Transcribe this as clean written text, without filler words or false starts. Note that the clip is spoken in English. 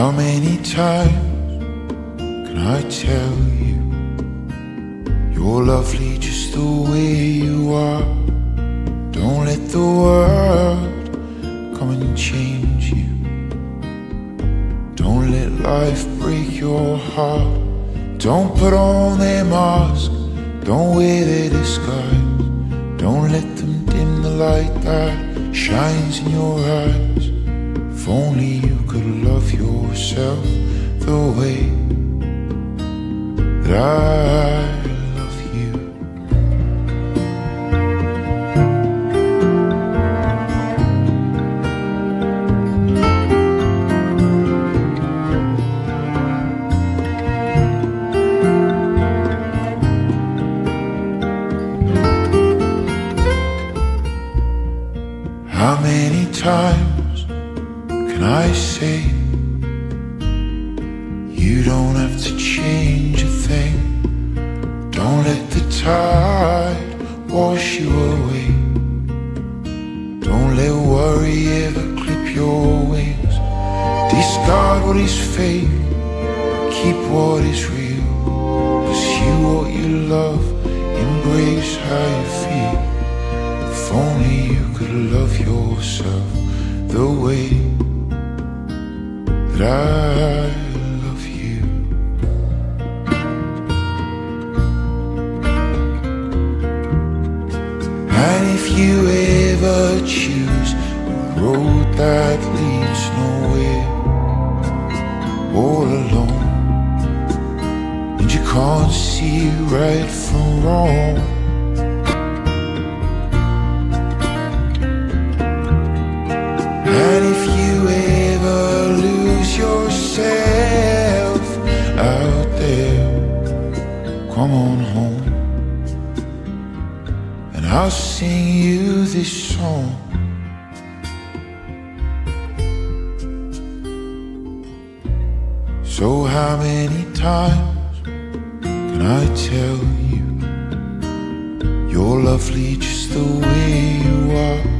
How many times can I tell you you're lovely just the way you are? Don't let the world come and change you. Don't let life break your heart. Don't put on their mask, don't wear their disguise. Don't let them dim the light that shines in your eyes. If only you could love yourself the way that I love you. How many times can I say you don't have to change a thing? Don't let the tide wash you away. Don't let worry ever clip your wings. Discard what is fake, keep what is real. Pursue what you love, embrace how you feel. If only you could love yourself the way that I love you. And if you ever choose a road that leads nowhere, all alone, and you can't see right from wrong, and if you ever lose yourself out there, come on home. And I'll sing you this song. So how many times can I tell you you're lovely just the way you are?